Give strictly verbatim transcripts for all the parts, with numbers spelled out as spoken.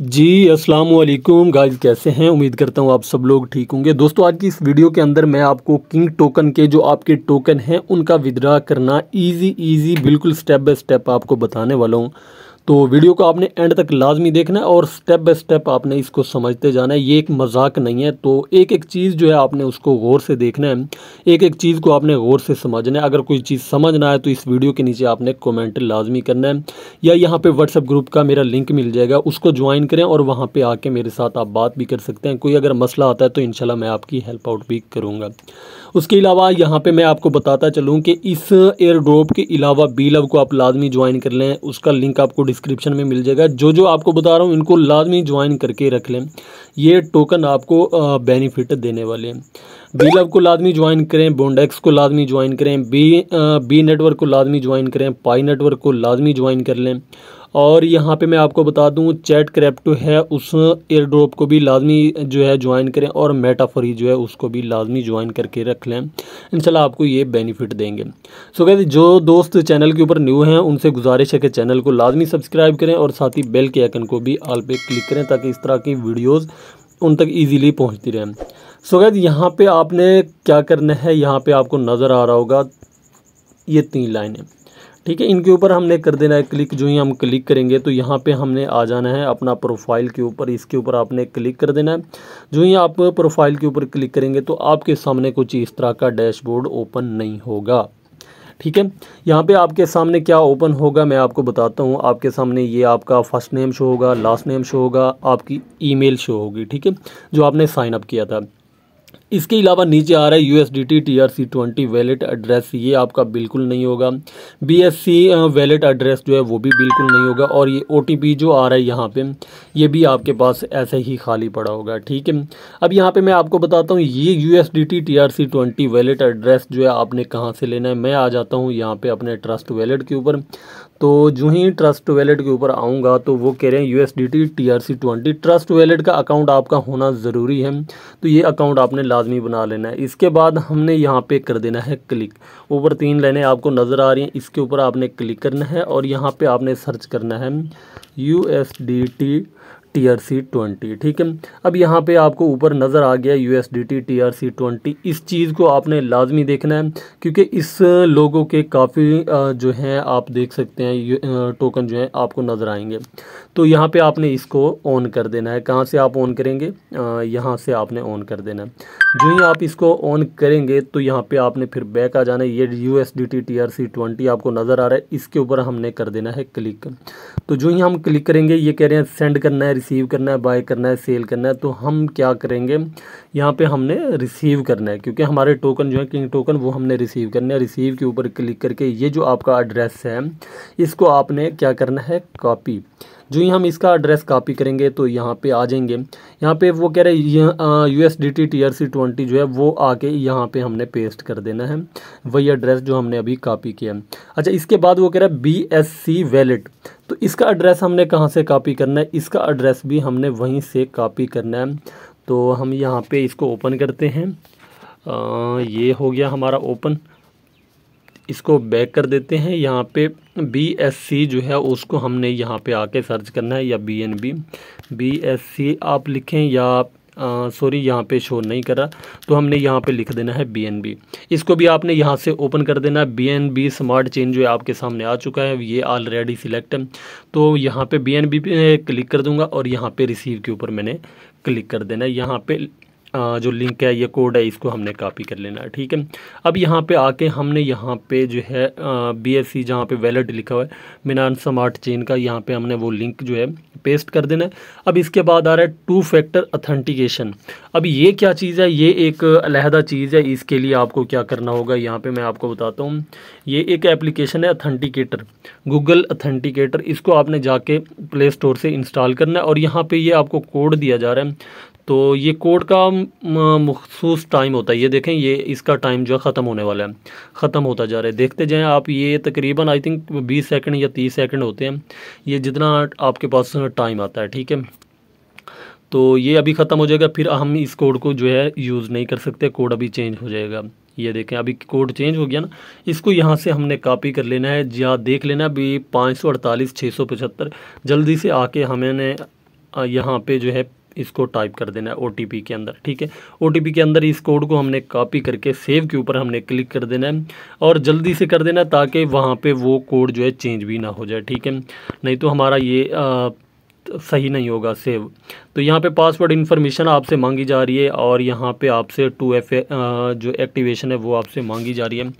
जी अस्सलाम वालेकुम गाइस, कैसे हैं? उम्मीद करता हूं आप सब लोग ठीक होंगे। दोस्तों, आज की इस वीडियो के अंदर मैं आपको किंग टोकन के जो आपके टोकन हैं उनका विड्रा करना इजी इजी बिल्कुल स्टेप बाय स्टेप आपको बताने वाला हूं। तो वीडियो को आपने एंड तक लाजमी देखना है और स्टेप बाय स्टेप आपने इसको समझते जाना है। ये एक मजाक नहीं है, तो एक एक चीज़ जो है आपने उसको गौर से देखना है, एक एक चीज़ को आपने गौर से समझना है। अगर कोई चीज़ समझ ना आए तो इस वीडियो के नीचे आपने कमेंट लाजमी करना है, या यहाँ पे व्हाट्सएप ग्रुप का मेरा लिंक मिल जाएगा, उसको ज्वाइन करें और वहाँ पर आके मेरे साथ आप बात भी कर सकते हैं। कोई अगर मसला आता है तो इंशाल्लाह मैं आपकी हेल्प आउट भी करूँगा। उसके अलावा यहाँ पर मैं आपको बताता चलूँ कि इस एयर ड्रॉप के अलावा बी लव को आप लाजमी ज्वाइन कर लें, उसका लिंक आपको डिस्क्रिप्शन में मिल जाएगा। जो जो आपको बता रहा हूँ इनको लाजमी ज्वाइन करके रख लें, ये टोकन आपको बेनिफिट देने वाले हैं। बी लव को लाजमी ज्वाइन करें, बोंडेक्स को लाजमी ज्वाइन करें, बी बी नेटवर्क को लाजमी ज्वाइन करें, पाई नेटवर्क को लाजमी ज्वाइन कर लें। और यहाँ पे मैं आपको बता दूँ चैट क्रिप्टो है, उस एयर ड्रॉप को भी लाजमी जो है ज्वाइन करें, और मेटाफरी जो है उसको भी लाजमी ज्वाइन करके रख लें। इंशाल्लाह आपको ये बेनिफिट देंगे। सो गाइस, जो दोस्त चैनल के ऊपर न्यू हैं उनसे गुजारिश है कि चैनल को लाजमी सब्सक्राइब करें और साथ ही बेल के आइकन को भी ऑल पे क्लिक करें ताकि इस तरह की वीडियोज़ उन तक ईजीली पहुँचती रहें। सो गाइस, यहाँ पर आपने क्या करना है, यहाँ पर आपको नज़र आ रहा होगा ये तीन लाइनें, ठीक है, इनके ऊपर हमने कर देना है क्लिक। जो ही हम क्लिक करेंगे तो यहाँ पे हमने आ जाना है अपना प्रोफाइल के ऊपर, इसके ऊपर आपने क्लिक कर देना है। जो ही आप प्रोफाइल के ऊपर क्लिक करेंगे तो आपके सामने कुछ इस तरह का डैशबोर्ड ओपन नहीं होगा, ठीक है। यहाँ पे आपके सामने क्या ओपन होगा मैं आपको बताता हूँ। आपके सामने ये आपका फर्स्ट नेम शो होगा, लास्ट नेम शो होगा, आपकी ईमेल शो होगी, ठीक है, जो आपने साइन अप किया था। इसके अलावा नीचे आ रहा है USDT TRC twenty wallet address, ये आपका बिल्कुल नहीं होगा। बीएससी वैलेट एड्रेस जो है वो भी बिल्कुल नहीं होगा। और ये ओटीपी जो आ रहा है यहाँ पे, ये भी आपके पास ऐसे ही खाली पड़ा होगा, ठीक है। अब यहाँ पे मैं आपको बताता हूँ ये USDT TRC twenty wallet address जो है आपने कहाँ से लेना है। मैं आ जाता हूँ यहाँ पर अपने ट्रस्ट वैलेट के ऊपर। तो जो ही ट्रस्ट वैलेट के ऊपर आऊँगा तो वो कह रहे हैं USDT TRC twenty trust wallet का अकाउंट आपका होना ज़रूरी है, तो ये अकाउंट आपने लाजमी बना लेना है। इसके बाद हमने यहाँ पे कर देना है क्लिक। ऊपर तीन लाइनें आपको नज़र आ रही हैं, इसके ऊपर आपने क्लिक करना है और यहाँ पे आपने सर्च करना है U S D T T R C twenty, ठीक है। अब यहाँ पे आपको ऊपर नज़र आ गया U S D T T R C twenty. इस चीज़ को आपने लाजमी देखना है क्योंकि इस लोगों के काफ़ी जो हैं आप देख सकते हैं टोकन जो हैं आपको नज़र आएंगे। तो यहाँ पे आपने इसको ऑन कर देना है। कहाँ से आप ऑन करेंगे? यहाँ से आपने ऑन कर देना है। जो ही आप इसको ऑन करेंगे तो यहाँ पर आपने फिर बैक आ जाना है। ये U S D T T R C twenty आपको नज़र आ रहा है, इसके ऊपर हमने कर देना है क्लिक। तो जो ही हम क्लिक करेंगे ये कह रहे हैं सेंड करना है, रिसीव करना है, बाय करना है, सेल करना है। तो हम क्या करेंगे, यहाँ पे हमने रिसीव करना है क्योंकि हमारे टोकन जो है किंग टोकन वो हमने रिसीव करना है। रिसीव के ऊपर क्लिक करके ये जो आपका एड्रेस है इसको आपने क्या करना है, कॉपी। जो ही हम इसका एड्रेस कॉपी करेंगे तो यहाँ पे आ जाएंगे। यहाँ पे वो कह रहे हैं U S D T T R C twenty जो है वो आके यहाँ पे हमने पेस्ट कर देना है, वही एड्रेस जो हमने अभी कॉपी किया है। अच्छा, इसके बाद वो कह रहा है बी एस सी वैलेट, तो इसका एड्रेस हमने कहाँ से कॉपी करना है? इसका एड्रेस भी हमने वहीं से कॉपी करना है। तो हम यहाँ पे इसको ओपन करते हैं। आ, ये हो गया हमारा ओपन, इसको बैक कर देते हैं। यहाँ पे बी एस सी जो है उसको हमने यहाँ पे आके सर्च करना है, या B N B B S C आप लिखें, या सॉरी यहाँ पे शो नहीं कर रहा तो हमने यहाँ पे लिख देना है बी एन बी। इसको भी आपने यहाँ से ओपन कर देना है। B N B smart chain जो है आपके सामने आ चुका है, ये ऑलरेडी सिलेक्ट है, तो यहाँ पे बी एन बी पे क्लिक कर दूँगा और यहाँ पे रिसीव के ऊपर मैंने क्लिक कर देना है। यहाँ पर जो लिंक है, ये कोड है, इसको हमने कॉपी कर लेना है, ठीक है। अब यहाँ पे आके हमने यहाँ पे जो है बी एस सी जहाँ पे वैलेट लिखा हुआ है मिनान स्मार्ट चेन का, यहाँ पे हमने वो लिंक जो है पेस्ट कर देना है। अब इसके बाद आ रहा है टू फैक्टर ऑथेंटिकेशन। अब ये क्या चीज़ है, ये एक अलहदा चीज़ है, इसके लिए आपको क्या करना होगा यहाँ पर मैं आपको बताता हूँ। ये एक एप्लीकेशन है ऑथेंटिकेटर, गूगल ऑथेंटिकेटर, इसको आपने जाके प्ले स्टोर से इंस्टॉल करना है। और यहाँ पर ये आपको कोड दिया जा रहा है, तो ये कोड का मखसूस टाइम होता है। ये देखें, ये इसका टाइम जो है ख़त्म होने वाला है, ख़त्म होता जा रहा है, देखते जाएं आप। ये तकरीबन आई थिंक बीस सेकंड या तीस सेकंड होते हैं, ये जितना आपके पास टाइम आता है, ठीक है। तो ये अभी ख़त्म हो जाएगा, फिर हम इस कोड को जो है यूज़ नहीं कर सकते, कोड अभी चेंज हो जाएगा। ये देखें, अभी कोड चेंज हो गया ना, इसको यहाँ से हमने कॉपी कर लेना है या देख लेना भी पाँच सौ अड़तालीस छः सौ पचहत्तर। जल्दी से आके हमें यहाँ पे जो है इसको टाइप कर देना है ओटीपी के अंदर। ठीक है, ओटीपी के अंदर इस कोड को हमने कॉपी करके सेव के ऊपर हमने क्लिक कर देना है और जल्दी से कर देना है ताकि वहाँ पे वो कोड जो है चेंज भी ना हो जाए। ठीक है, नहीं तो हमारा ये आ, सही नहीं होगा सेव। तो यहाँ पे पासवर्ड इन्फॉर्मेशन आपसे मांगी जा रही है और यहाँ पे आपसे टू एफ जो एक्टिवेशन है वो आपसे मांगी जा रही है।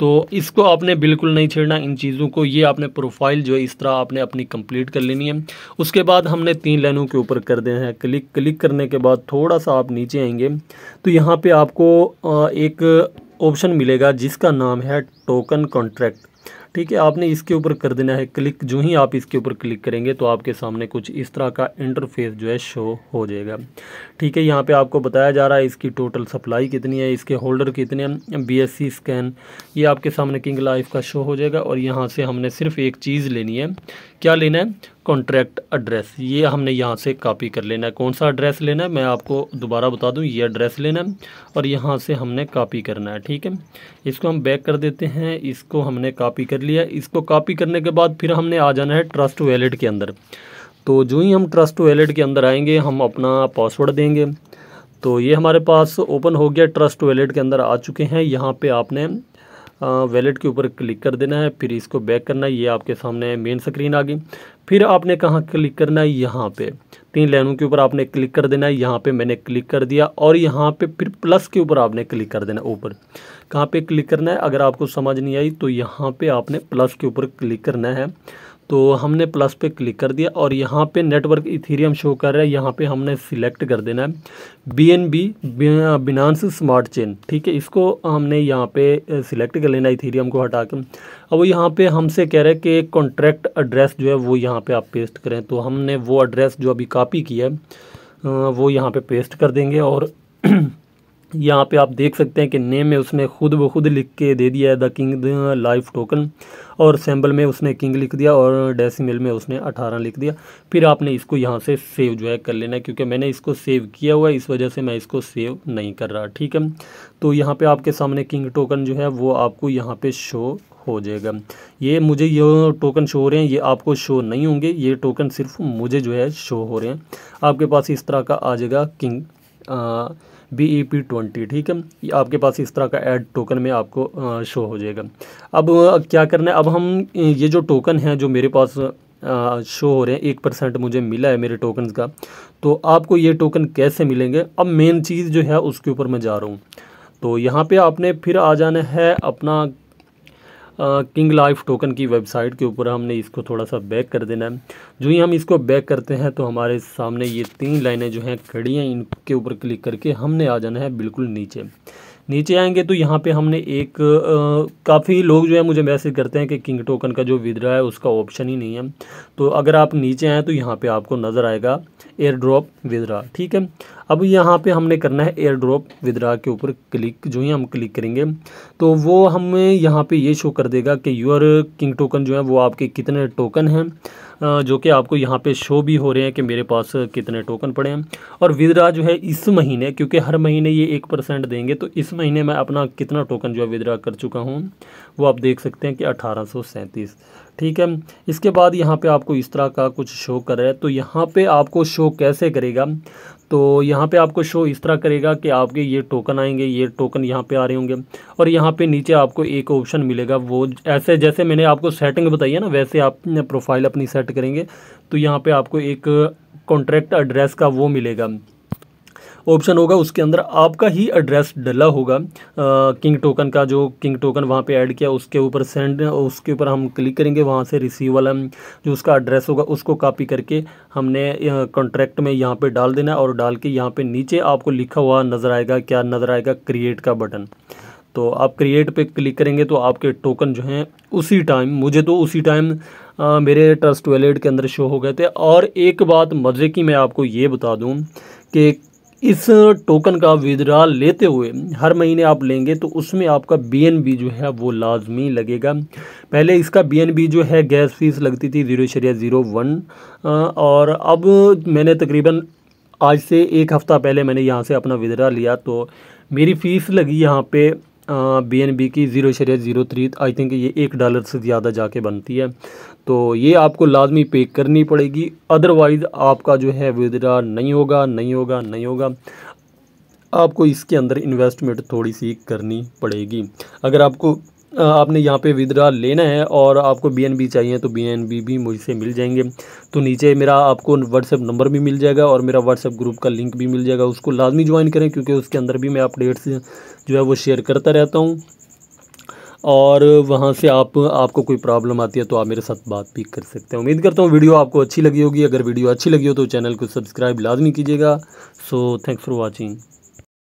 तो इसको आपने बिल्कुल नहीं छेड़ना इन चीज़ों को। ये आपने प्रोफाइल जो है इस तरह आपने अपनी कंप्लीट कर लेनी है। उसके बाद हमने तीन लाइनों के ऊपर कर देना है क्लिक। क्लिक करने के बाद थोड़ा सा आप नीचे आएंगे तो यहाँ पे आपको एक ऑप्शन मिलेगा जिसका नाम है टोकन कॉन्ट्रैक्ट। ठीक है, आपने इसके ऊपर कर देना है क्लिक। जो ही आप इसके ऊपर क्लिक करेंगे तो आपके सामने कुछ इस तरह का इंटरफेस जो है शो हो जाएगा। ठीक है, यहाँ पे आपको बताया जा रहा है इसकी टोटल सप्लाई कितनी है, इसके होल्डर कितने हैं, बीएससी स्कैन, ये आपके सामने किंग लाइफ का शो हो जाएगा। और यहाँ से हमने सिर्फ एक चीज़ लेनी है, क्या लेना है, कॉन्ट्रैक्ट एड्रेस। ये हमने यहाँ से कॉपी कर लेना है। कौन सा एड्रेस लेना है मैं आपको दोबारा बता दूँ, ये एड्रेस लेना है और यहाँ से हमने कॉपी करना है। ठीक है, इसको हम बैक कर देते हैं। इसको हमने कॉपी कर लिया। इसको कॉपी करने के बाद फिर हमने आ जाना है ट्रस्ट वॉलेट के अंदर। तो जो ही हम ट्रस्ट वॉलेट के अंदर आएंगे हम अपना पासवर्ड देंगे। तो ये हमारे पास ओपन हो गया, ट्रस्ट वॉलेट के अंदर आ चुके हैं। यहाँ पे आपने वॉलेट के ऊपर क्लिक कर देना है, फिर इसको बैक करना है। ये आपके सामने मेन स्क्रीन आ गई। फिर आपने कहाँ क्लिक करना है, यहाँ पे तीन लाइनों के ऊपर आपने क्लिक कर देना है। यहाँ पे मैंने क्लिक कर दिया और यहाँ पे फिर प्लस के ऊपर आपने क्लिक कर देना है। ऊपर कहाँ पे क्लिक करना है अगर आपको समझ नहीं आई तो यहाँ पे आपने प्लस के ऊपर क्लिक करना है। तो हमने प्लस पे क्लिक कर दिया और यहाँ पे नेटवर्क इथेरियम शो कर रहा है। यहाँ पे हमने सिलेक्ट कर देना है बीएनबी बिनांस स्मार्ट चेन। ठीक है, इसको हमने यहाँ पे सिलेक्ट कर लेना इथेरियम को हटा कर। अब वो यहाँ पे हमसे कह रहा है कि कॉन्ट्रैक्ट एड्रेस जो है वो यहाँ पे आप पेस्ट करें। तो हमने वो एड्रेस जो अभी कॉपी किया है वो यहाँ पर पे पेस्ट कर देंगे। और यहाँ पे आप देख सकते हैं कि नेम में उसने खुद ब खुद लिख के दे दिया है द किंग लाइफ टोकन, और सैम्बल में उसने किंग लिख दिया और डेसिमल में उसने अठारह लिख दिया। फिर आपने इसको यहाँ से सेव जो है कर लेना है, क्योंकि मैंने इसको सेव किया हुआ है इस वजह से मैं इसको सेव नहीं कर रहा। ठीक है, तो यहाँ पे आपके सामने किंग टोकन जो है वो आपको यहाँ पे शो हो जाएगा। ये मुझे ये टोकन शो हो रहे हैं, ये आपको शो नहीं होंगे। ये टोकन सिर्फ मुझे जो है शो हो रहे हैं। आपके पास इस तरह का आ जाएगा king B E P twenty. ठीक है, ये आपके पास इस तरह का ऐड टोकन में आपको शो हो जाएगा। अब क्या करना है, अब हम ये जो टोकन है जो मेरे पास शो हो रहे हैं, एक परसेंट मुझे मिला है मेरे टोकन का। तो आपको ये टोकन कैसे मिलेंगे, अब मेन चीज़ जो है उसके ऊपर मैं जा रहा हूँ। तो यहाँ पे आपने फिर आ जाना है अपना किंग लाइफ टोकन की वेबसाइट के ऊपर। हमने इसको थोड़ा सा बैक कर देना है। जो ही हम इसको बैक करते हैं तो हमारे सामने ये तीन लाइनें जो हैं खड़ी हैं, इनके ऊपर क्लिक करके हमने आ जाना है बिल्कुल नीचे। नीचे आएंगे तो यहाँ पे हमने एक काफ़ी लोग जो है मुझे मैसेज करते हैं कि किंग टोकन का जो विदड्रा है उसका ऑप्शन ही नहीं है। तो अगर आप नीचे आएँ तो यहाँ पे आपको नज़र आएगा एयर ड्रॉप विदड्रा। ठीक है, अब यहाँ पे हमने करना है एयर ड्रॉप विदड्रा के ऊपर क्लिक। जो ही हम क्लिक करेंगे तो वो हमें यहाँ पे ये शो कर देगा कि यूर किंग टोकन जो है वो आपके कितने टोकन हैं, जो कि आपको यहाँ पे शो भी हो रहे हैं कि मेरे पास कितने टोकन पड़े हैं। और विदड्रा जो है इस महीने, क्योंकि हर महीने ये एक परसेंट देंगे, तो इस महीने मैं अपना कितना टोकन जो है विदड्रा कर चुका हूँ वो आप देख सकते हैं कि अठारह सौ सैंतीस। ठीक है, इसके बाद यहाँ पे आपको इस तरह का कुछ शो कर रहा है। तो यहाँ पे आपको शो कैसे करेगा, तो यहाँ पे आपको शो इस तरह करेगा कि आपके ये टोकन आएंगे, ये टोकन यहाँ पे आ रहे होंगे और यहाँ पे नीचे आपको एक ऑप्शन मिलेगा। वो ऐसे जैसे मैंने आपको सेटिंग बताई है ना, वैसे आप प्रोफाइल अपनी सेट करेंगे। तो यहाँ पे आपको एक कॉन्ट्रैक्ट एड्रेस का वो मिलेगा, ऑप्शन होगा, उसके अंदर आपका ही एड्रेस डला होगा। आ, किंग टोकन का जो किंग टोकन वहाँ पे ऐड किया उसके ऊपर सेंड, उसके ऊपर हम क्लिक करेंगे। वहाँ से रिसीव वाला जो उसका एड्रेस होगा उसको कॉपी करके हमने कॉन्ट्रैक्ट में यहाँ पे डाल देना है। और डाल के यहाँ पे नीचे आपको लिखा हुआ नज़र आएगा, क्या नज़र आएगा, क्रिएट का बटन। तो आप क्रिएट पे क्लिक करेंगे तो आपके टोकन जो हैं उसी टाइम, मुझे तो उसी टाइम मेरे ट्रस्ट वॉलेट के अंदर शो हो गए थे। और एक बात मज़े की मैं आपको ये बता दूँ कि इस टोकन का विदड्रॉ लेते हुए हर महीने आप लेंगे तो उसमें आपका बीएनबी जो है वो लाजमी लगेगा। पहले इसका बीएनबी जो है गैस फीस लगती थी ज़ीरो शरिया ज़ीरो वन, और अब मैंने तकरीबन आज से एक हफ़्ता पहले मैंने यहाँ से अपना विदड्रॉ लिया तो मेरी फ़ीस लगी यहाँ पे बी एन बी की ज़ीरो शरिया ज़ीरो थ्री आई थिंक ये एक डॉलर से ज़्यादा जाके बनती है, तो ये आपको लाजमी पे करनी पड़ेगी, अदरवाइज़ आपका जो है विदड्रा नहीं होगा नहीं होगा नहीं होगा आपको इसके अंदर इन्वेस्टमेंट थोड़ी सी करनी पड़ेगी। अगर आपको आपने यहाँ पे विदड्रा लेना है और आपको बीएनबी चाहिए तो बीएनबी भी मुझसे मिल जाएंगे, तो नीचे मेरा आपको व्हाट्सएप नंबर भी मिल जाएगा और मेरा व्हाट्सएप ग्रुप का लिंक भी मिल जाएगा, उसको लाजमी ज्वाइन करें क्योंकि उसके अंदर भी मैं अपडेट्स जो है वो शेयर करता रहता हूँ और वहाँ से आप आपको कोई प्रॉब्लम आती है तो आप मेरे साथ बात भी कर सकते हैं। उम्मीद करता हूँ वीडियो आपको अच्छी लगी होगी, अगर वीडियो अच्छी लगी हो तो चैनल को सब्सक्राइब लाजमी कीजिएगा। So thanks for watching.